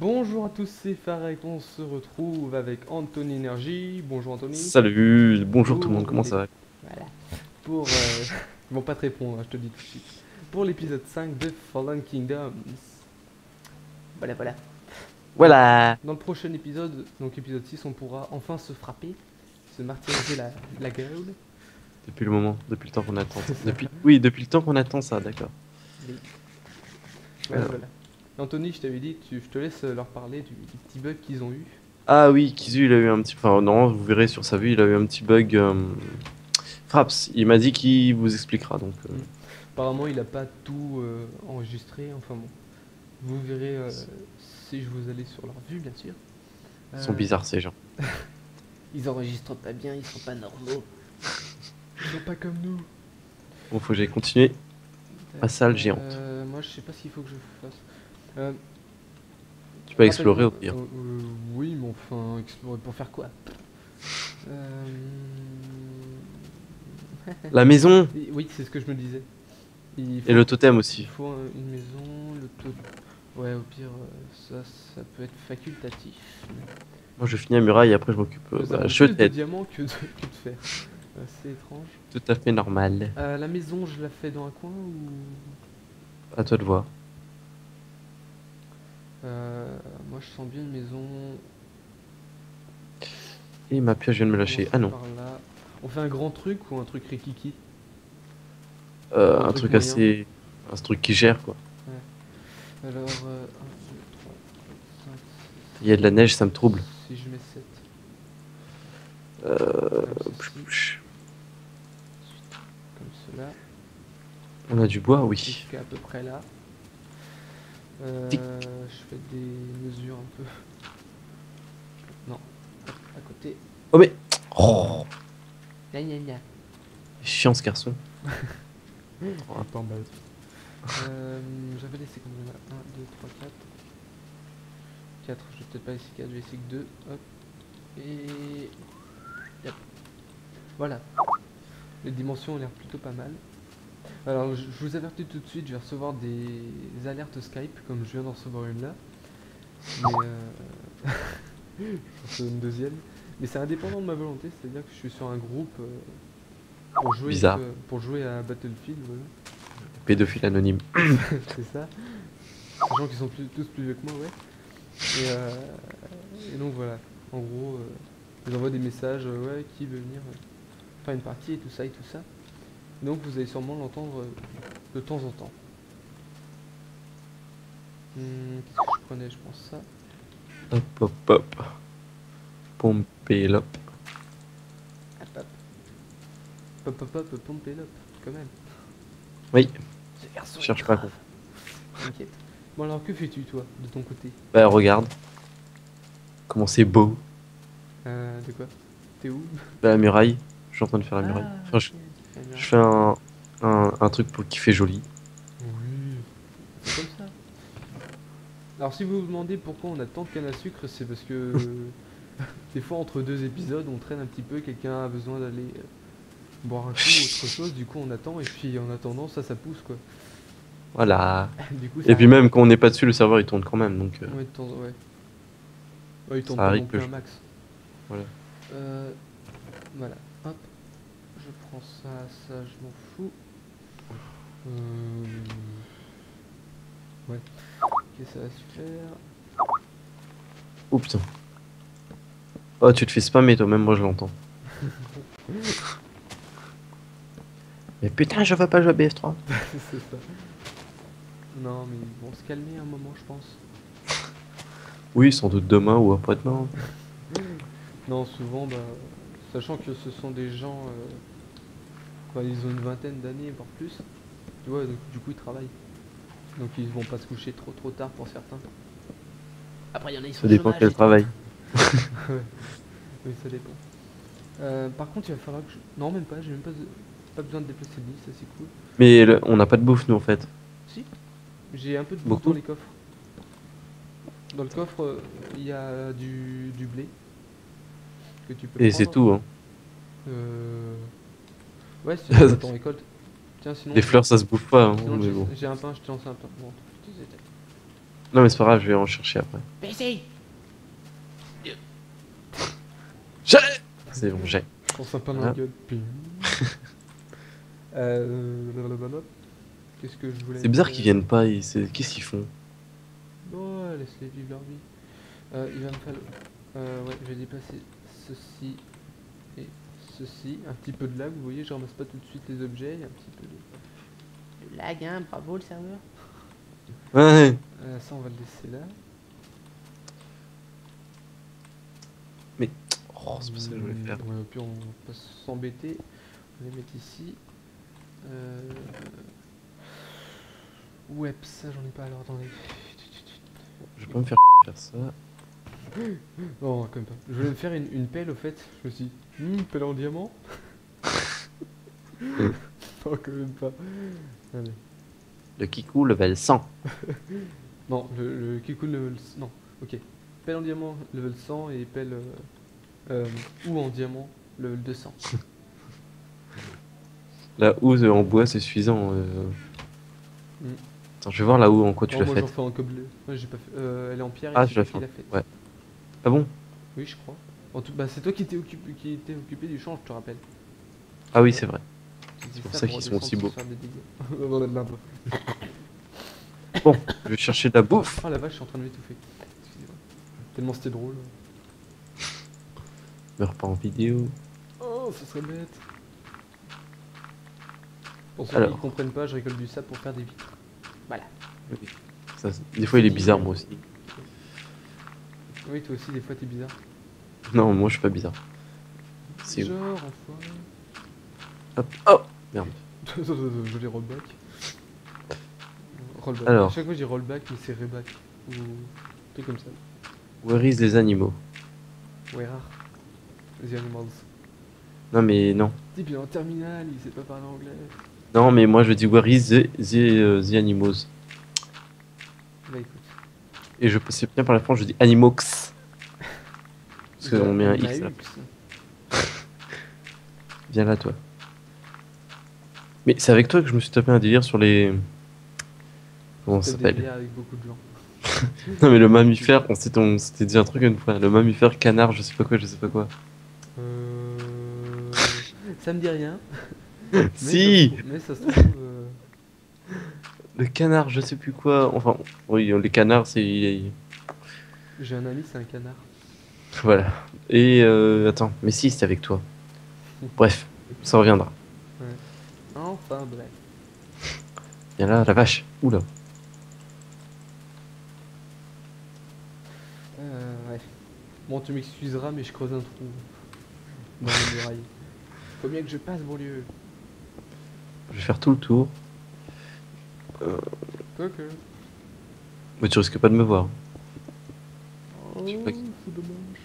Bonjour à tous, c'est Farek, on se retrouve avec Anthony Energy. Bonjour Anthony. Salut, bonjour tout le monde, comment ça va? Voilà. Pour... ils vont pas te répondre, hein, je te dis tout de suite. Pour l'épisode 5 de Fallen Kingdoms. Voilà, voilà. Voilà. Dans le prochain épisode, donc épisode 6, on pourra enfin se frapper, se martyriser la gueule. Depuis le moment, depuis le temps qu'on attend. Depuis le temps qu'on attend ça, d'accord. Oui. Voilà, voilà. Anthony, je t'avais dit, je te laisse leur parler du petit bug qu'ils ont eu. Ah oui, Kizu, il a eu un petit... Enfin non, vous verrez sur sa vue, il a eu un petit bug... Fraps, il m'a dit qu'il vous expliquera, donc... Apparemment, il n'a pas tout enregistré, enfin bon. Vous verrez si je vous allez sur leur vue, bien sûr. Ils sont bizarres, ces gens. Ils enregistrent pas bien, ils sont pas normaux. Ils sont pas comme nous. Bon, faut que j'aille continuer. Ma salle géante. Moi, je sais pas s'il faut que je fasse... tu peux explorer au pire. Oui, mais enfin, explorer pour faire quoi? La maison. Oui, c'est ce que je me disais. Et le totem aussi. Il faut une maison, le totem. Ouais, au pire, ça peut être facultatif. Moi, je finis la muraille et après je m'occupe. Je t'aide. Plus de diamants que de fer. C'est étrange. Tout à fait normal. La maison, je la fais dans un coin ou... À toi de voir. Moi je sens bien une maison. Et ma pioche vient de me lâcher. Ah non. On fait un grand truc ou un truc rikiki? Un truc assez... Un truc qui gère quoi. Ouais. Alors... 1, 2, 3, 5, 6, il y a de la neige, ça me trouble. Si je mets 7. 5, 6. Comme cela. On a du bois, oui. Jusqu'à à peu près là. Je fais des mesures un peu. Non, à côté. Oh mais. Oh. Gna gna gna. Chiant ce garçon. Oh, un peu en bas. J'avais laissé combien là? 1, 2, 3, 4. 4, je vais peut-être pas laisser 4, je vais laisser que 2. Hop. Et. Yep. Voilà. Les dimensions ont l'air plutôt pas mal. Alors je vous avertis tout de suite, je vais recevoir des alertes Skype comme je viens d'en recevoir une là. Mais une deuxième. Mais c'est indépendant de ma volonté, c'est-à-dire que je suis sur un groupe pour jouer à Battlefield. Voilà. Pédophile anonyme. C'est ça. Des gens qui sont tous plus vieux que moi, ouais. Et donc voilà, en gros, ils envoient des messages, ouais, qui veut venir faire une partie et tout ça et tout ça. Donc vous allez sûrement l'entendre de temps en temps. Qu'est-ce que je prenais? Je pense ça. Hop hop hop. Pomper l'op. Hop hop. Hop hop hop, pomper l'op, quand même. Oui. Je cherche pas. T'inquiète. Bon alors que fais-tu toi, de ton côté? Bah regarde. Comment c'est beau. De quoi? T'es où? Bah la muraille. Je suis en train de faire la muraille. Enfin, je fais un truc pour qui fait joli. Oui, c'est comme ça. Alors si vous vous demandez pourquoi on a tant de canne à sucre, c'est parce que des fois entre deux épisodes on traîne un petit peu, quelqu'un a besoin d'aller boire un coup ou autre chose, du coup on attend et puis en attendant ça pousse quoi. Voilà. Du coup, et puis même quand on n'est pas dessus, le serveur il tourne quand même donc... Ouais, il tourne, ouais. Ouais, il tourne pas non plus un max. Voilà. Voilà. Hop. Je prends ça, je m'en fous. Ouais. Ok, ça va super. Oh putain. Oh, tu te fais spammer toi, même moi je l'entends. Mais putain, je veux pas jouer à BF3. C'est ça. Non, mais ils vont se calmer un moment, je pense. Oui, sans doute demain ou après-demain. Non, souvent, bah... Sachant que ce sont des gens, ils ont une vingtaine d'années voire plus, tu vois, donc, du coup ils travaillent. Donc ils vont pas se coucher trop tard pour certains. Après il y en a qui sont... Ça dépend quel travail. Ouais. Oui, ça dépend. Par contre il va falloir que je... Non même pas, j'ai même pas besoin de déplacer le lit, ça c'est cool. Mais on n'a pas de bouffe nous en fait. Si, j'ai un peu de bouffe dans les coffres. Dans le coffre il y a du blé. Que tu peux et c'est tout hein. Ouais c'est ton récolte. Tiens sinon. Les fleurs ça se bouffe pas hein, j'ai bon. Un pain, je te lance un pain. Bon. Non mais c'est pas grave, je vais en chercher après. C'est bon, j'ai. Je pense à pas dans la gueule depuis. Qu'est-ce que je voulais... C'est bizarre qu'ils viennent pas, qu'est-ce qu'ils font? Oh, laisse-les vivre leur vie. Il va me falloir... ouais, je vais déplacer ceci et ceci. Un petit peu de lag, vous voyez, je ramasse pas tout de suite les objets. Il y a un petit peu de lag, hein, bravo le serveur. Ouais. Ça, on va le laisser là. Mais... Oh, c'est pas ça que je voulais faire. Ouais, puis on va s'embêter. On va les mettre ici. Ouais, ça, j'en ai pas alors, attendez. Je vais pas me faire ça. Non, comme pas. Je voulais me faire une pelle au fait. Je me suis dit, une pelle en diamant. Non, quand même pas. Allez. Le Kiku level 100. Non, le Kiku level... Non, ok. Pelle en diamant level 100 et pelle... ou en diamant level 200. La housse en bois c'est suffisant. Attends, je vais voir la housse en quoi tu l'as faite. Moi j'en fais en cobblé. Moi j'ai pas fait. Elle est en pierre. Ah, je l'ai faite. Ouais. Ah bon? Oui, je crois. En tout... Bah, c'est toi qui t'es occupé du change, je te rappelle. Ah oui, c'est vrai. C'est pour ça qu'ils sont aussi beaux. Bon, je vais chercher de la bouffe. Ah la vache, je suis en train de m'étouffer. Excusez-moi. Tellement c'était drôle. Meurs pas en vidéo. Oh, ce serait bête. Pour ceux qui ne comprennent pas, je récolte du sable pour faire des vitres. Voilà. Oui. Ça, des fois, il est bizarre, moi aussi. Oui, toi aussi, des fois, t'es bizarre. Non, moi, je suis pas bizarre. C'est genre, enfoiré. Hop, oh, merde. Je les rollback. Rollback. Alors. À chaque fois, j'ai rollback, mais c'est reback. Ou truc comme ça. Where is les animaux? Where are the animals? Non mais non. Type il est en terminale, il sait pas parler anglais. Non mais moi je dis where is the animals. Bah écoute. Et je sais bien par la France je dis animox. Parce qu'on met un x là. Viens là toi. Mais c'est avec toi que je me suis tapé un délire sur les... Comment ça s'appelle? Non mais le mammifère, on s'était dit un truc une fois. Le mammifère canard, je sais pas quoi, je sais pas quoi. Ça me dit rien. Mais si ça, mais ça se trouve... Le canard, je sais plus quoi... Enfin, oui, les canards, c'est... J'ai un ami, c'est un canard. Voilà. Et... attends, mais si, c'est avec toi. Bref, ça reviendra. Ouais. Enfin, bref. Viens là, la vache. Oula. Ouais. Bon, tu m'excuseras, mais je creuse un trou. Dans les murailles. Faut bien que je passe, bon lieu. Je vais faire tout le tour. Ok. Mais tu risques pas de me voir. Oh, c'est dommage.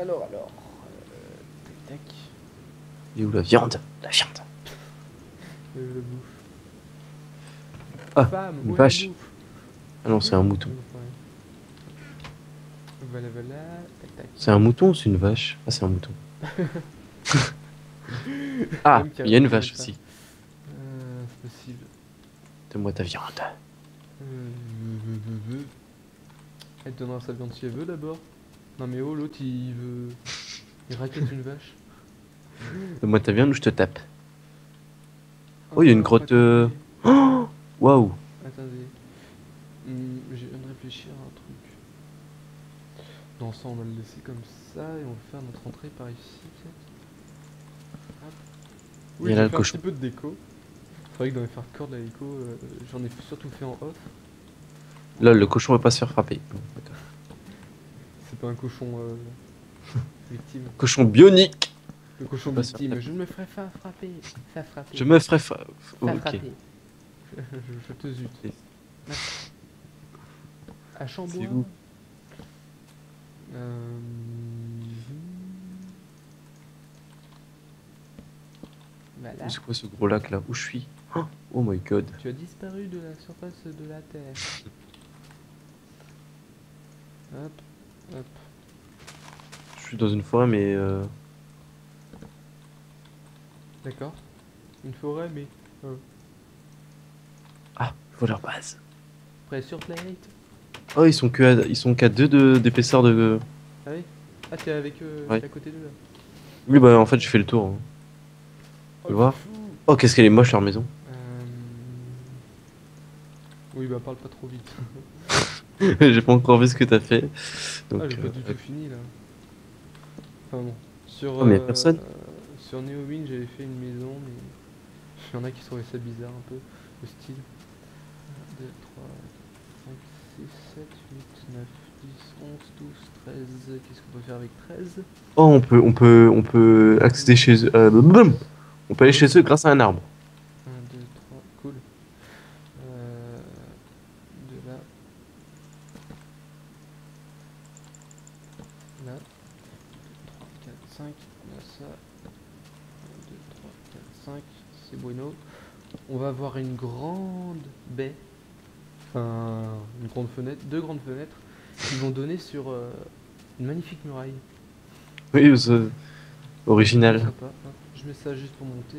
Alors. Tac, tac. Et où la viande? La viande. La bouffe. Ah, femme, une vache. Ah non, c'est un mouton. Voilà, voilà. Tac, tac. C'est un mouton ou c'est une vache? Ah, c'est un mouton. Ah, il y a une vache aussi. C'est possible. Donne-moi ta viande. Elle te donnera sa viande si elle veut d'abord. Non mais oh, l'autre il veut... Il raquette une vache. Donne-moi ta viande ou je te tape. Oh, il y a une grotte... Oh, waouh. Attendez. Je viens de réfléchir à un truc. Dans ça, on va le laisser comme ça et on va faire notre entrée par ici, peut-être. Oui, j'ai fait un petit peu de déco. C'est vrai que dans les hardcore de la déco, j'en ai surtout fait en off. Là, le cochon va pas se faire frapper. C'est pas un cochon victime. Cochon bionique. Le cochon victime. Je me ferai frapper. Ça frapper. Je me ferai frapper. Oh, ok. Je te zute. À Chambois. Voilà. C'est quoi ce gros lac là? Où je suis? Oh my god. Tu as disparu de la surface de la terre. Hop, hop. Je suis dans une forêt mais... D'accord. Une forêt mais... Ah, je vois leur base. Pressure de la élite. Oh, ils sont qu'à 2 d'épaisseur de... Ah oui. Ah, t'es avec eux, ouais. T'es à côté d'eux là. Oui, bah en fait, j'ai fait le tour. Hein. Tu peux voir. Oh, qu'est-ce qu'elle est moche leur maison. Oui, bah parle pas trop vite. J'ai pas encore vu ce que t'as fait. Donc, ah, j'ai pas du tout fini là. Enfin bon. Sur, oh, mais personne. Sur NeoWin, j'avais fait une maison, mais il y en a qui trouvaient ça bizarre un peu, le style. 1, 2, 3, 4, 5, 6, 7, 8, 9, 10, 11, 12, 13. Qu'est-ce qu'on peut faire avec 13? Oh, on peut accéder chez eux. On peut aller chez eux grâce à un arbre. 1, 2, 3, cool. De là. Là. 3, 4, 5. Là, ça. 1, 2, 3, 4, 5. C'est bueno. On va avoir une grande baie. Enfin, une grande fenêtre. 2 grandes fenêtres. Qui vont donner sur une magnifique muraille. Oui, c'est original. Je mets ça juste pour monter.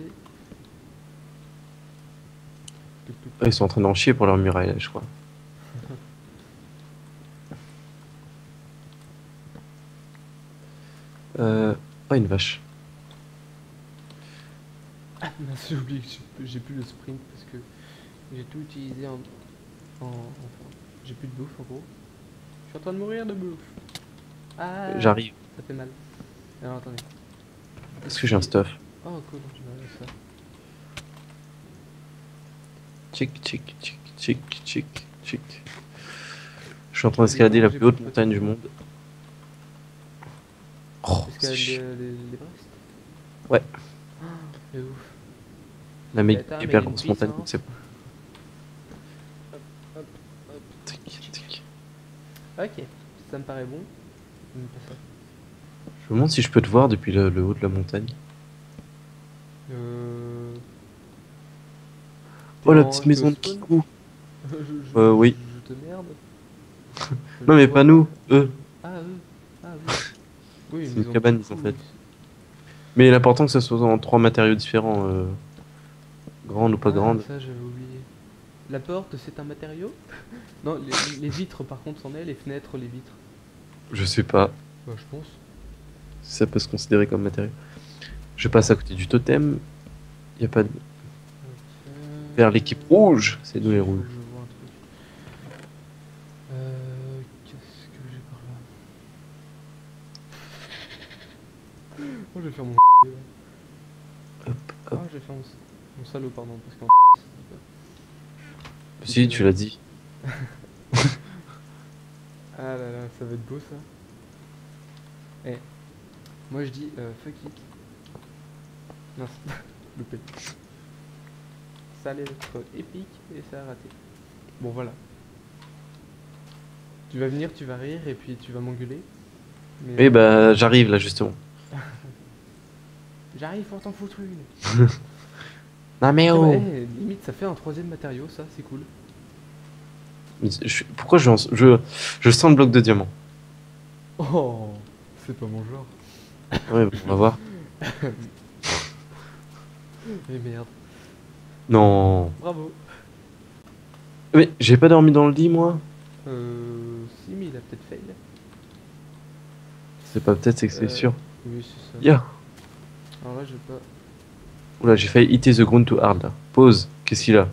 Ah, ils sont en train d'en chier pour leur muraille, là, je crois. Oh, une vache. Ah, j'ai oublié que j'ai plus le sprint parce que j'ai tout utilisé en... J'ai plus de bouffe, en gros. Je suis en train de mourir de bouffe. Ah, j'arrive. Ça fait mal. Alors, attendez. Est-ce que j'ai un stuff? Oh cool, tu vas faire ça. Check, check, check, check, check, check. Je suis en train d'escalader la plus haute montagne du monde. Oh, c'est chiant. Les Brest? Ouais. Oh, c'est ouf. La méga grosse montagne, c'est bon. Hop, hop, hop. Tic, tic. Ok, ça me paraît bon. Je me demande si je peux te voir depuis le haut de la montagne. Oh la petite maison de Kizu. Oui. Je te merde. Non mais pas nous, eux. Ah eux. Ah oui. Oui, c'est une cabane en fait. Mais l'important que ça soit en 3 matériaux différents. Grande ou pas grande. Ça j'avais oublié. La porte c'est un matériau? Non, les vitres par contre c'en est, les fenêtres, les vitres. Je sais pas. Bah je pense. Ça peut se considérer comme matériau. Je passe à côté du totem. Il n'y a pas de... Vers l'équipe rouge. C'est d'où les rouges. Qu'est-ce que j'ai par là? Oh, je vais faire mon... Hop, hop. Ah, je vais faire mon salaud, pardon. Parce qu'en... Si, tu l'as dit. Ah là là, ça va être beau ça. Eh. Moi je dis fuck it. Non, loupé. Ça allait être épique et ça a raté. Bon voilà. Tu vas venir, tu vas rire et puis tu vas m'engueuler. Mais... Oui bah j'arrive là justement. J'arrive pour t'en foutre une. Non mais oh ouais, limite ça fait un 3e matériau ça, c'est cool. Mais pourquoi je sens le bloc de diamant. Oh, c'est pas mon genre. Ouais, bon, on va voir. Mais merde. Non. Bravo. Mais j'ai pas dormi dans le lit, moi. Si, mais il a peut-être fail. C'est pas peut-être, c'est que c'est sûr. Oui, c'est ça. Yeah. Alors là, j'ai pas... Oula, j'ai failli hit the ground too hard, là. Pause. Qu'est-ce qu'il a?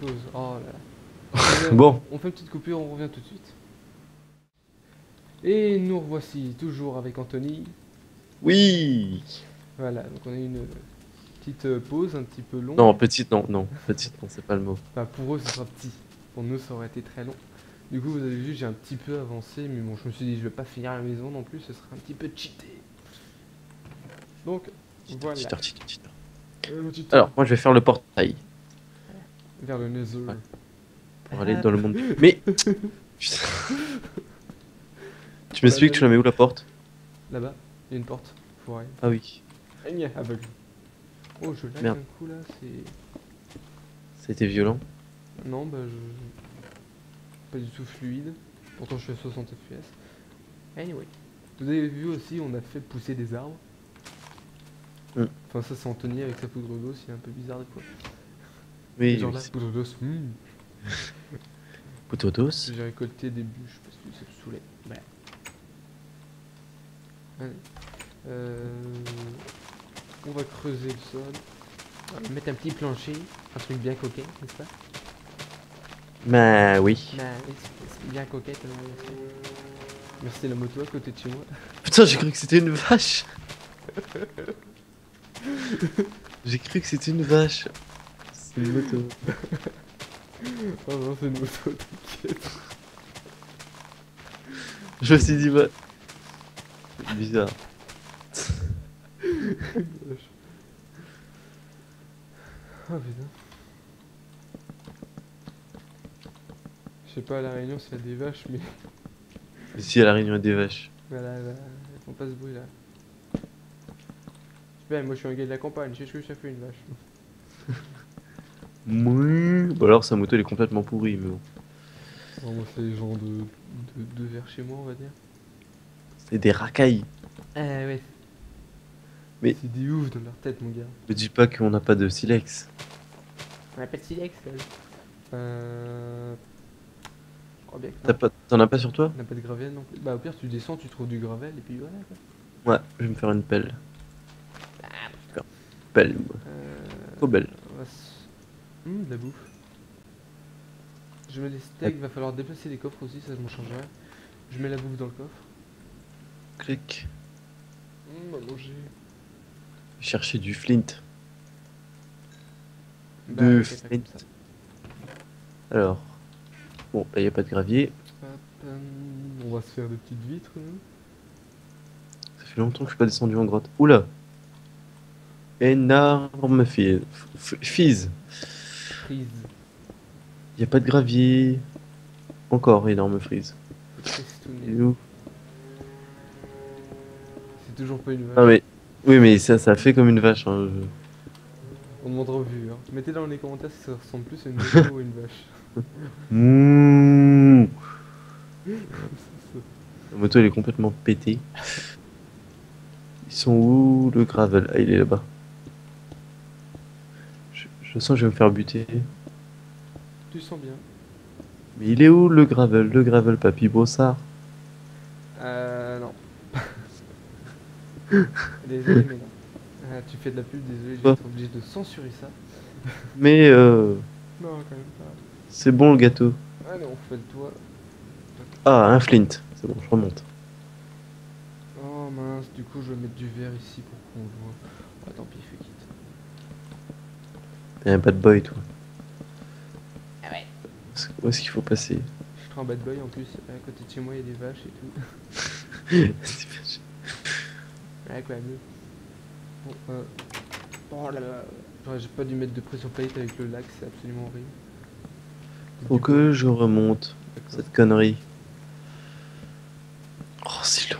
Pause. Oh là là. Bon. On fait une petite coupure, on revient tout de suite. Et nous revoici, toujours avec Anthony. Oui. Voilà, donc on a une petite pause, un petit peu longue. Non, petite, non, non, petite, non, c'est pas le mot. Bah pour eux, ce sera petit. Pour nous, ça aurait été très long. Du coup, vous avez vu, j'ai un petit peu avancé, mais bon, je me suis dit, je vais pas finir la maison non plus, ce sera un petit peu cheaté. Donc, voilà. Cheater, cheater, cheater. Alors, moi, je vais faire le portail. Vers le Nether. Ouais. Pour aller dans le monde. Mais... Tu m'expliques, tu la mets où la porte? Là-bas. Il y a une porte, faut voir. Ah oui. Aveugle. Oh, je lag d'un coup là, c'est... C'était violent? Non, bah je... Pas du tout fluide. Pourtant je suis à 60 FPS. Anyway. Vous avez vu aussi, on a fait pousser des arbres. Mm. Enfin ça c'est Anthony avec sa poudre d'os, c'est un peu bizarre des fois. Oui, genre oui, la poudre d'os. Pototos. J'ai récolté des bûches parce que ça me saoulait. Ouais. Allez. On va creuser le sol. On va mettre un petit plancher, un truc bien coquet, n'est-ce pas? Bah oui. Bah oui, c'est bien coquette. Merci la moto à côté de chez moi. Putain, j'ai cru que c'était une vache. J'ai cru que c'était une vache. C'est une moto. Oh non, c'est une moto, t'inquiète. Je me suis dit, bah... C'est bizarre. Ah oh, putain. Je sais pas à la Réunion s'il y a des vaches, mais... Mais si à la Réunion il y a des vaches. Voilà, bah, elles font pas ce bruit là. Ben, moi je suis un gars de la campagne, je sais ce que ça fait une vache. Mouuuuh. Bah alors sa moto elle est complètement pourrie, mais bon. Oh, moi c'est les gens de vers chez moi, on va dire. C'est des racailles. Ah ouais. Mais... C'est des ouf dans leur tête, mon gars. Me dis pas qu'on n'a pas de silex. On n'a pas de silex, là. T'en as pas sur toi? On n'a pas de gravel non plus. Bah au pire tu descends, tu trouves du gravel et puis voilà quoi. Ouais, je vais me faire une pelle. Belle, trop belle. De la bouffe. Je mets des steaks, va falloir déplacer les coffres aussi, ça m'en changera. Je mets la bouffe dans le coffre. Clic. On va manger. Chercher du flint. Bah, de flint. Alors. Bon, là, il n'y a pas de gravier. On va se faire des petites vitres. Ça fait longtemps que je suis pas descendu en grotte. Oula! Énorme fise. Y a pas de gravier. Encore énorme frise. C'est toujours pas une vache. Ah mais oui mais ça fait comme une vache. Hein. On demande revue. Hein. Mettez dans les commentaires si ça ressemble plus à une vache ou à une vache. Mouuuuh. La moto elle est complètement pétée. Ils sont où le gravel? Ah il est là-bas. Je sens que je vais me faire buter. Tu sens bien. Mais il est où le gravel? Le gravel, papy Bossard? Non. Désolé, mais non. Tu fais de la pub, désolé, j'ai été obligé de censurer ça. Mais non, quand même pas. C'est bon le gâteau. Allez, on fait le toit. Ah, un flint. C'est bon, je remonte. Oh mince, du coup je vais mettre du verre ici pour qu'on le voit. Ah tant pis, fais quitte. T'es un bad boy toi. Ah ouais. Où est-ce qu'il faut passer? Je suis un bad boy en plus, à côté de chez moi il y a des vaches et tout. C'est pas cher. Ouais quoi, mieux. Bon, oh là là. J'ai pas dû mettre de pression plate avec le lac, c'est absolument horrible. Faut que je remonte cette connerie. Oh c'est long.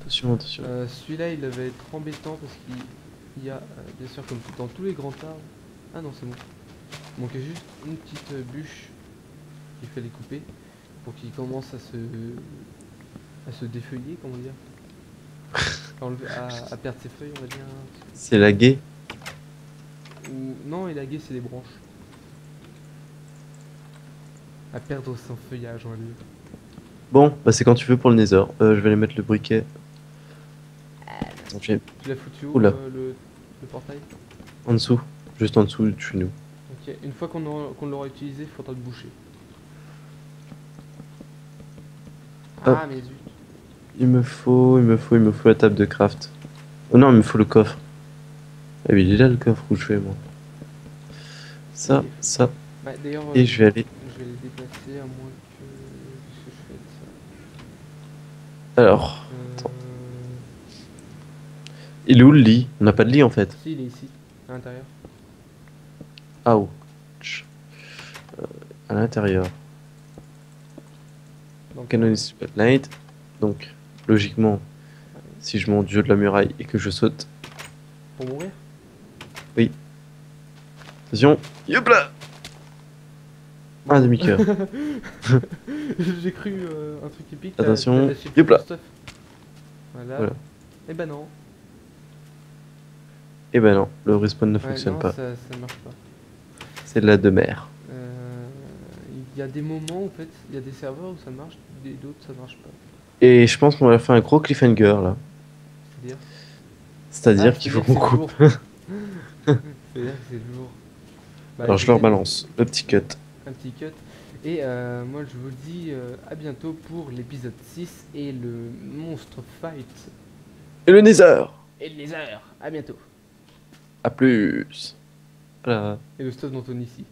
Attention, attention. Celui-là il va être embêtant parce qu'il y a, bien sûr comme dans tous les grands arbres... Ah non c'est bon. Il manquait juste une petite bûche qu'il fallait couper pour qu'il commence à se défeuiller, comment dire. à perdre ses feuilles on va dire. C'est la guée. Ou... Non et la guée c'est les branches. À perdre son feuillage en lieu. Bon, bah c'est quand tu veux pour le nether. Je vais aller mettre le briquet. Tu l'as foutu où le portail? En dessous, juste en dessous de chez nous. Ok, une fois qu'on l'aura utilisé, il faudra le boucher. Ah, mais zut. Il me faut la table de craft. Oh non, il me faut le coffre. Ah oui, il est là le coffre où je vais moi. Ça, okay. Ça. Bah, et je vais aller. Je vais les déplacer à moins que. Alors, attends. Il est où le lit? On n'a pas de lit en fait. Si, il est ici, à l'intérieur. Ouch. À l'intérieur. Canon spotlight. Donc, logiquement, si je monte du haut de la muraille et que je saute. Pour mourir? Oui. Attention. Yopla! Un demi-cœur. J'ai cru un truc épique. Attention, yup là. Voilà. Et bah non. Et bah non, le respawn ne fonctionne pas. Ça marche pas. c'est de la demeure. Il y a des moments en fait, il y a des serveurs où ça marche, d'autres ça marche pas. Et je pense qu'on a fait un gros cliffhanger là. C'est-à-dire qu'il faut qu'on coupe. C'est-à-dire que c'est lourd. Bah, alors je leur balance le petit cut. Un petit cut. Et moi je vous dis à bientôt pour l'épisode 6 et le monstre fight. Et le nether. Et le nether. À bientôt. À plus. Voilà. Et le stuff d'Anthony ici.